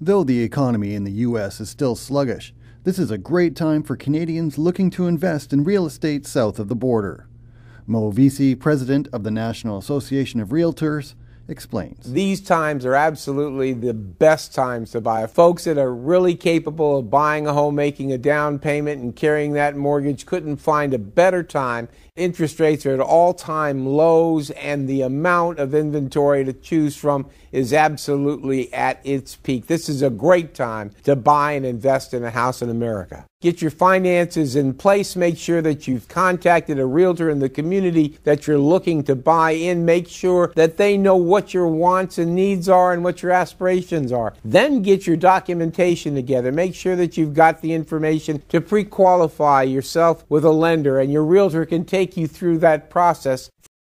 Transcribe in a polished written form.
Though the economy in the U.S. is still sluggish, this is a great time for Canadians looking to invest in real estate south of the border. Moe Veissi, president of the National Association of Realtors, explains. These times are absolutely the best times to buy. Folks that are really capable of buying a home, making a down payment, and carrying that mortgage couldn't find a better time. Interest rates are at all-time lows, and the amount of inventory to choose from is absolutely at its peak. This is a great time to buy and invest in a house in America. Get your finances in place. Make sure that you've contacted a realtor in the community that you're looking to buy in. Make sure that they know what your wants and needs are and what your aspirations are. Then get your documentation together. Make sure that you've got the information to pre-qualify yourself with a lender, and your realtor can take you through that process